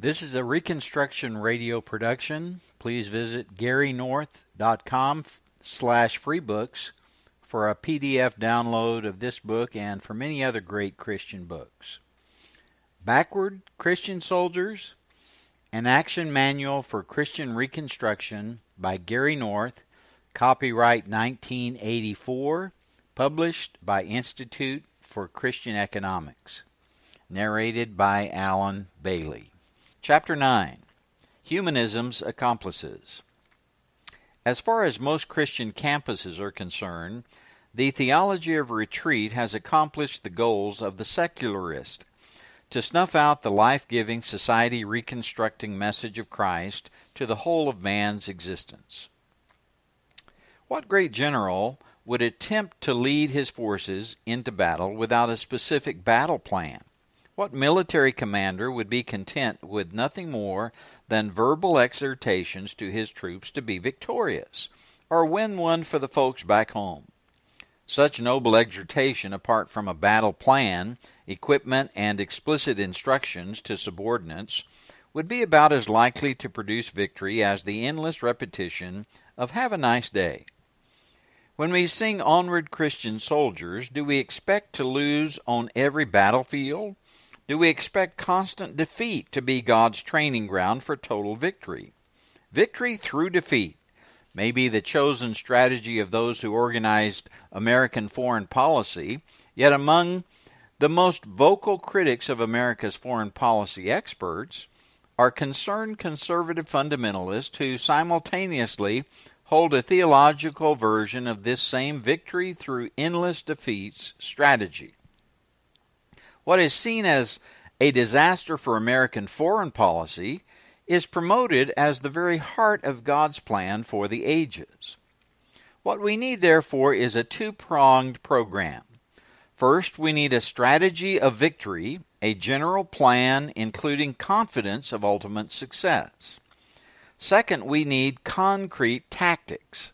This is a Reconstruction Radio production. Please visit GaryNorth.com/freebooks for a PDF download of this book and for many other great Christian books. Backward Christian Soldiers, an Action Manual for Christian Reconstruction by Gary North, copyright 1984, published by Institute for Christian Economics, narrated by Alan Bailey. Chapter 9, Humanism's Accomplices. As far as most Christian campuses are concerned, the theology of retreat has accomplished the goals of the secularist: to snuff out the life-giving, society-reconstructing message of Christ to the whole of man's existence. What great general would attempt to lead his forces into battle without a specific battle plan? What military commander would be content with nothing more than verbal exhortations to his troops to be victorious, or win one for the folks back home? Such noble exhortation, apart from a battle plan, equipment, and explicit instructions to subordinates, would be about as likely to produce victory as the endless repetition of "Have a nice day." When we sing "Onward, Christian Soldiers," do we expect to lose on every battlefield? Do we expect constant defeat to be God's training ground for total victory? Victory through defeat may be the chosen strategy of those who organized American foreign policy, yet among the most vocal critics of America's foreign policy experts are concerned conservative fundamentalists who simultaneously hold a theological version of this same victory through endless defeats strategy. What is seen as a disaster for American foreign policy is promoted as the very heart of God's plan for the ages. What we need, therefore, is a two-pronged program. First, we need a strategy of victory, a general plan including confidence of ultimate success. Second, we need concrete tactics,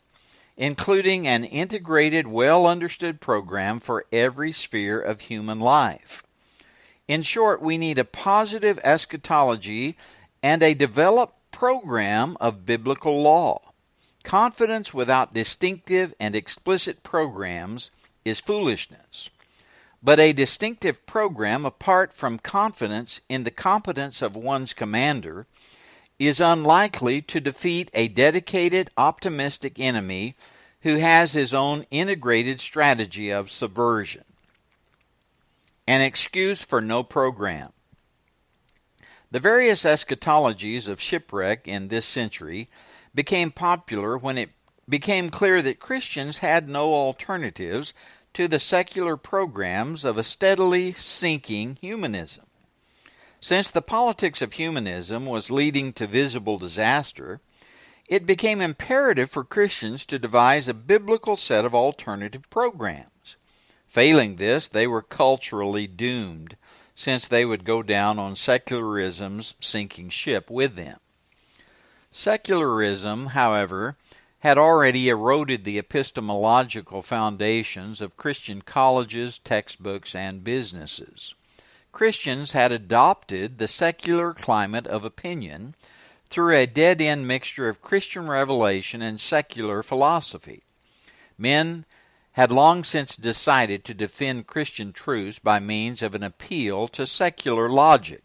including an integrated, well-understood program for every sphere of human life. In short, we need a positive eschatology and a developed program of biblical law. Confidence without distinctive and explicit programs is foolishness. But a distinctive program, apart from confidence in the competence of one's commander, is unlikely to defeat a dedicated, optimistic enemy who has his own integrated strategy of subversion. An excuse for no program. The various eschatologies of shipwreck in this century became popular when it became clear that Christians had no alternatives to the secular programs of a steadily sinking humanism. Since the politics of humanism was leading to visible disaster, it became imperative for Christians to devise a biblical set of alternative programs. Failing this, they were culturally doomed, since they would go down on secularism's sinking ship with them. Secularism, however, had already eroded the epistemological foundations of Christian colleges, textbooks, and businesses. Christians had adopted the secular climate of opinion through a dead-end mixture of Christian revelation and secular philosophy. Men had long since decided to defend Christian truths by means of an appeal to secular logic.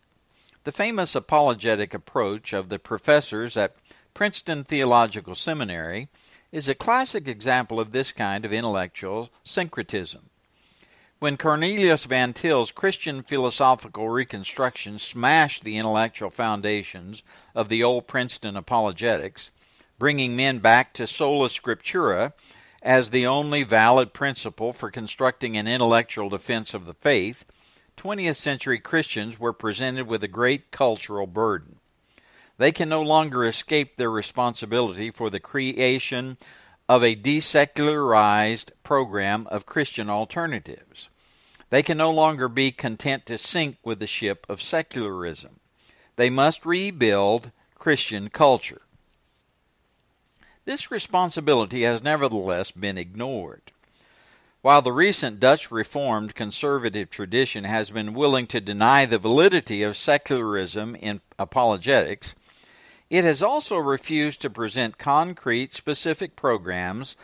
The famous apologetic approach of the professors at Princeton Theological Seminary is a classic example of this kind of intellectual syncretism. When Cornelius Van Til's Christian philosophical reconstruction smashed the intellectual foundations of the old Princeton apologetics, bringing men back to Sola Scriptura as the only valid principle for constructing an intellectual defense of the faith, 20th century Christians were presented with a great cultural burden. They can no longer escape their responsibility for the creation of a desecularized program of Christian alternatives. They can no longer be content to sink with the ship of secularism. They must rebuild Christian culture. This responsibility has nevertheless been ignored. While the recent Dutch Reformed conservative tradition has been willing to deny the validity of secularism in apologetics, it has also refused to present concrete, specific programs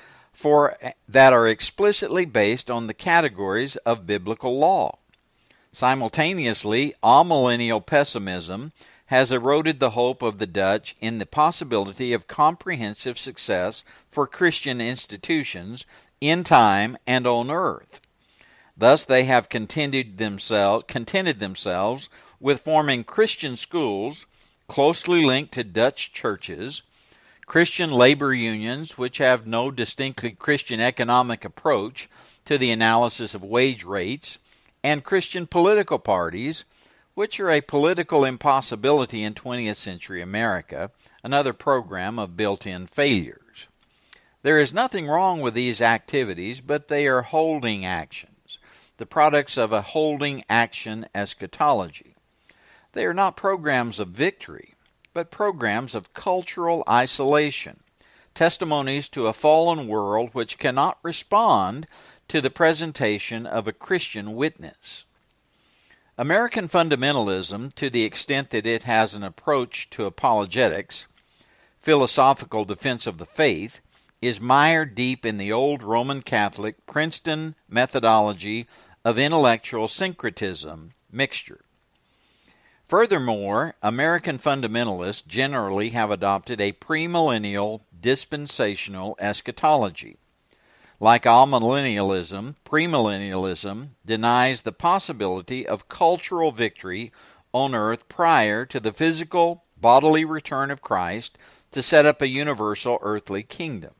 that are explicitly based on the categories of biblical law. Simultaneously, amillennial pessimism has eroded the hope of the Dutch in the possibility of comprehensive success for Christian institutions in time and on earth. Thus they have contented themselves with forming Christian schools closely linked to Dutch churches, Christian labor unions which have no distinctly Christian economic approach to the analysis of wage rates, and Christian political parties, which are a political impossibility in 20th century America, another program of built-in failures. There is nothing wrong with these activities, but they are holding actions, the products of a holding action eschatology. They are not programs of victory, but programs of cultural isolation, testimonies to a fallen world which cannot respond to the presentation of a Christian witness. American fundamentalism, to the extent that it has an approach to apologetics, philosophical defense of the faith, is mired deep in the old Roman Catholic Princeton methodology of intellectual syncretism mixture. Furthermore, American fundamentalists generally have adopted a premillennial dispensational eschatology. Like amillennialism, premillennialism denies the possibility of cultural victory on earth prior to the physical, bodily return of Christ to set up a universal earthly kingdom.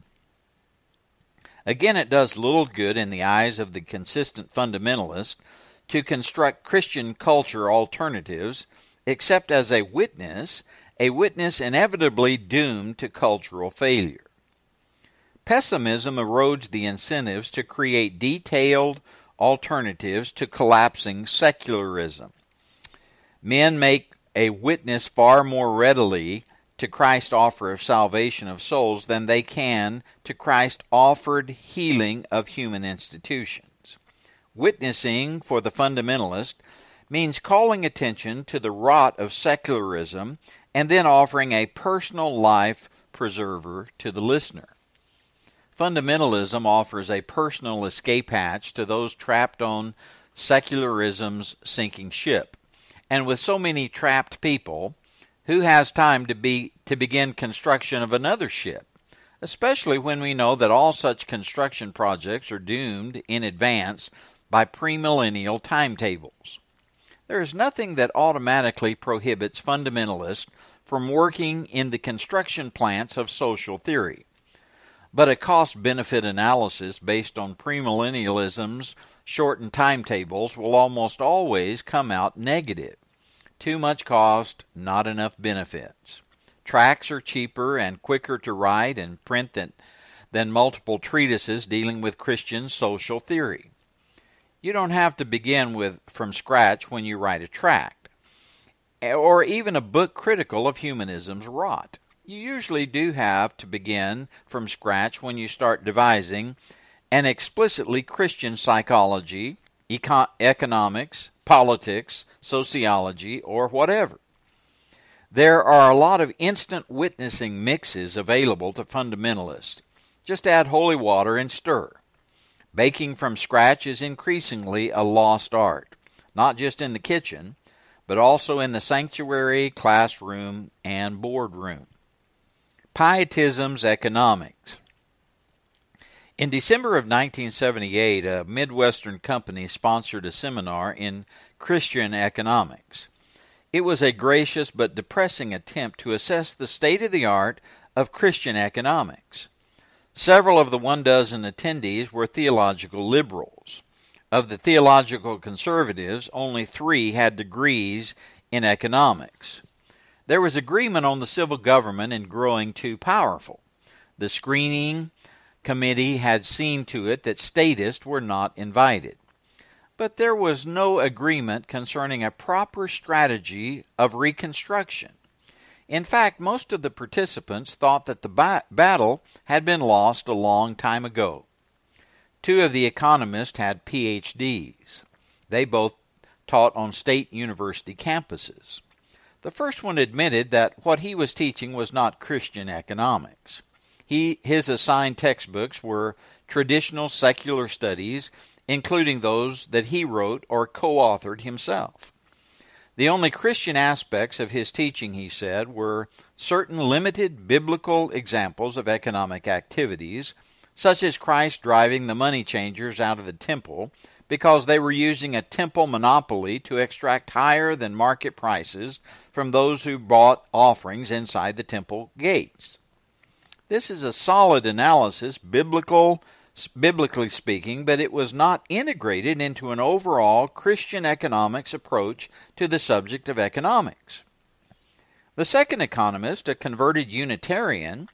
Again, it does little good in the eyes of the consistent fundamentalist to construct Christian culture alternatives, except as a witness inevitably doomed to cultural failure. Pessimism erodes the incentives to create detailed alternatives to collapsing secularism. Men make a witness far more readily to Christ's offer of salvation of souls than they can to Christ's offered healing of human institutions. Witnessing for the fundamentalist means calling attention to the rot of secularism and then offering a personal life preserver to the listener. Fundamentalism offers a personal escape hatch to those trapped on secularism's sinking ship. And with so many trapped people, who has time to begin construction of another ship, especially when we know that all such construction projects are doomed in advance by premillennial timetables? There is nothing that automatically prohibits fundamentalists from working in the construction plants of social theory. But a cost-benefit analysis based on premillennialism's shortened timetables will almost always come out negative. Too much cost, not enough benefits. Tracts are cheaper and quicker to write and print than multiple treatises dealing with Christian social theory. You don't have to begin from scratch when you write a tract, or even a book critical of humanism's rot. You usually do have to begin from scratch when you start devising an explicitly Christian psychology, economics, politics, sociology, or whatever. There are a lot of instant witnessing mixes available to fundamentalists. Just add holy water and stir. Baking from scratch is increasingly a lost art, not just in the kitchen, but also in the sanctuary, classroom, and boardroom. Pietism's economics. In December of 1978, a Midwestern company sponsored a seminar in Christian economics. It was a gracious but depressing attempt to assess the state of the art of Christian economics. Several of the 12 attendees were theological liberals. Of the theological conservatives, only 3 had degrees in economics. There was agreement on the civil government in growing too powerful. The screening committee had seen to it that statists were not invited. But there was no agreement concerning a proper strategy of reconstruction. In fact, most of the participants thought that the battle had been lost a long time ago. Two of the economists had PhDs. They both taught on state university campuses. The first one admitted that what he was teaching was not Christian economics. His assigned textbooks were traditional secular studies, including those that he wrote or co-authored himself. The only Christian aspects of his teaching, he said, were certain limited biblical examples of economic activities, such as Christ driving the money changers out of the temple because they were using a temple monopoly to extract higher than market prices from those who bought offerings inside the temple gates. This is a solid analysis, biblically speaking, but it was not integrated into an overall Christian economics approach to the subject of economics. The second economist, a converted Unitarian,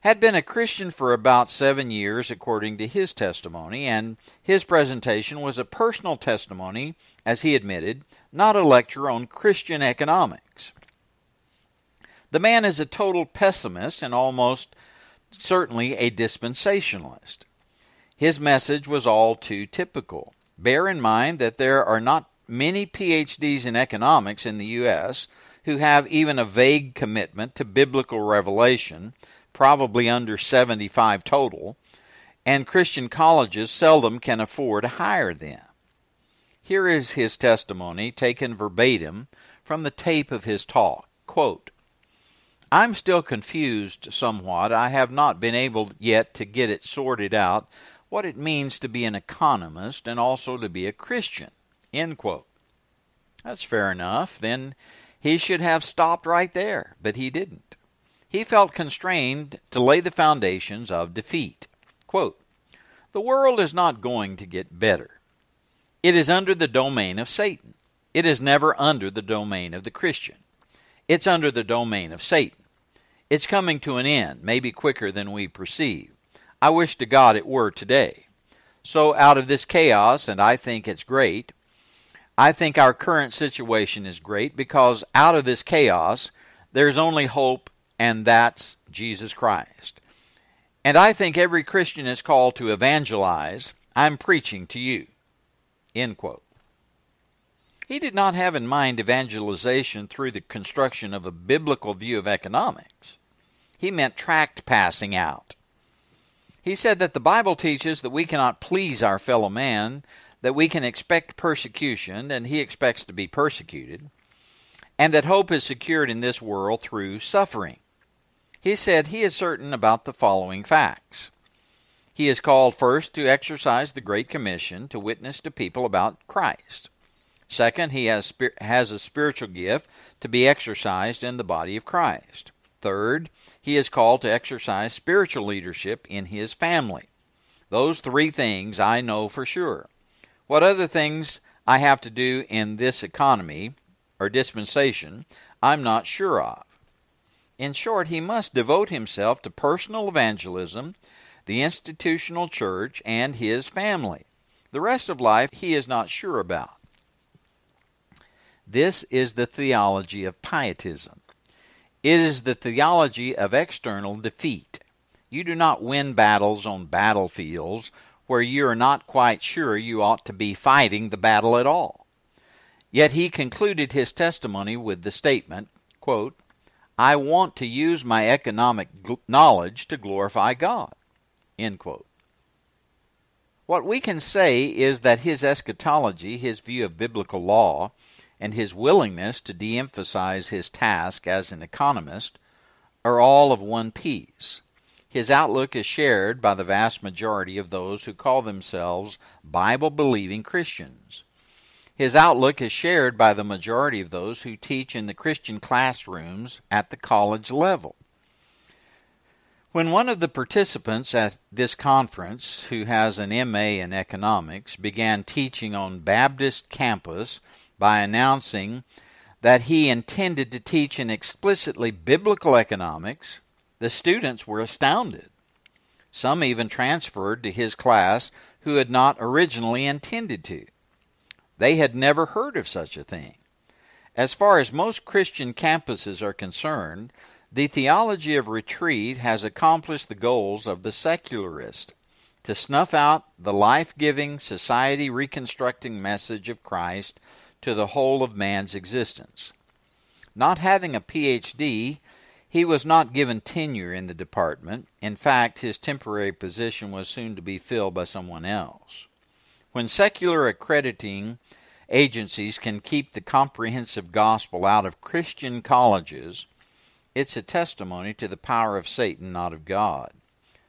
had been a Christian for about 7 years, according to his testimony, and his presentation was a personal testimony, as he admitted, not a lecture on Christian economics. The man is a total pessimist and almost certainly a dispensationalist. His message was all too typical. Bear in mind that there are not many PhDs in economics in the U.S. who have even a vague commitment to biblical revelation, probably under 75 total, and Christian colleges seldom can afford to hire them. Here is his testimony, taken verbatim from the tape of his talk. Quote, "I'm still confused somewhat. I have not been able yet to get it sorted out what it means to be an economist and also to be a Christian." End quote. That's fair enough. Then he should have stopped right there, but he didn't. He felt constrained to lay the foundations of defeat. Quote, "The world is not going to get better. It is under the domain of Satan. It is never under the domain of the Christian. It's under the domain of Satan. It's coming to an end, maybe quicker than we perceive. I wish to God it were today. So out of this chaos, and I think it's great, I think our current situation is great, because out of this chaos, there's only hope, and that's Jesus Christ. And I think every Christian is called to evangelize. I'm preaching to you." End quote. He did not have in mind evangelization through the construction of a biblical view of economics. He meant tract passing out. He said that the Bible teaches that we cannot please our fellow man, that we can expect persecution, and he expects to be persecuted, and that hope is secured in this world through suffering. He said he is certain about the following facts. He is called first to exercise the Great Commission to witness to people about Christ. Second, he has a spiritual gift to be exercised in the body of Christ. Third, he is called to exercise spiritual leadership in his family. Those three things I know for sure. What other things I have to do in this economy or dispensation, I'm not sure of. In short, he must devote himself to personal evangelism, the institutional church, and his family. The rest of life he is not sure about. This is the theology of pietism. It is the theology of external defeat. You do not win battles on battlefields where you are not quite sure you ought to be fighting the battle at all. Yet he concluded his testimony with the statement, quote, "I want to use my economic knowledge to glorify God." End quote. What we can say is that his eschatology, his view of biblical law, and his willingness to de-emphasize his task as an economist are all of one piece. His outlook is shared by the vast majority of those who call themselves Bible-believing Christians. His outlook is shared by the majority of those who teach in the Christian classrooms at the college level. When one of the participants at this conference, who has an MA in economics, began teaching on Baptist campus by announcing that he intended to teach in explicitly biblical economics, the students were astounded. Some even transferred to his class who had not originally intended to. They had never heard of such a thing. As far as most Christian campuses are concerned, the theology of retreat has accomplished the goals of the secularist. to snuff out the life-giving, society-reconstructing message of Christ to the whole of man's existence. Not having a Ph.D., he was not given tenure in the department. In fact, his temporary position was soon to be filled by someone else. When secular accrediting agencies can keep the comprehensive gospel out of Christian colleges, it's a testimony to the power of Satan, not of God.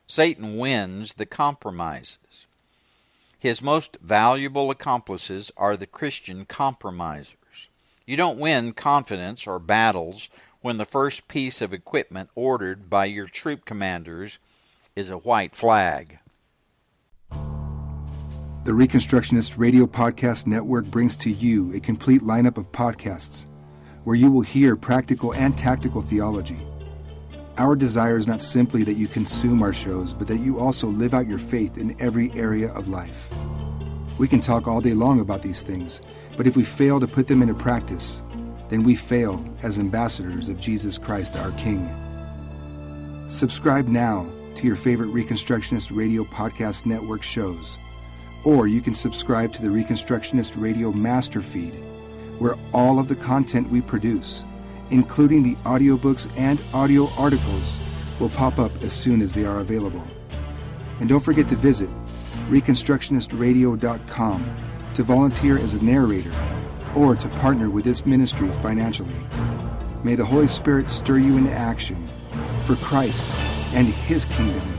Satan wins the compromises. His most valuable accomplices are the Christian compromisers. You don't win confidence or battles when the first piece of equipment ordered by your troop commanders is a white flag. The Reconstructionist Radio Podcast Network brings to you a complete lineup of podcasts where you will hear practical and tactical theology. Our desire is not simply that you consume our shows, but that you also live out your faith in every area of life. We can talk all day long about these things, but if we fail to put them into practice, then we fail as ambassadors of Jesus Christ our King. Subscribe now to your favorite Reconstructionist Radio Podcast Network shows, or you can subscribe to the Reconstructionist Radio Master Feed, where all of the content we produce, including the audiobooks and audio articles, will pop up as soon as they are available. And don't forget to visit reconstructionistradio.com to volunteer as a narrator or to partner with this ministry financially. May the Holy Spirit stir you into action for Christ and His kingdom.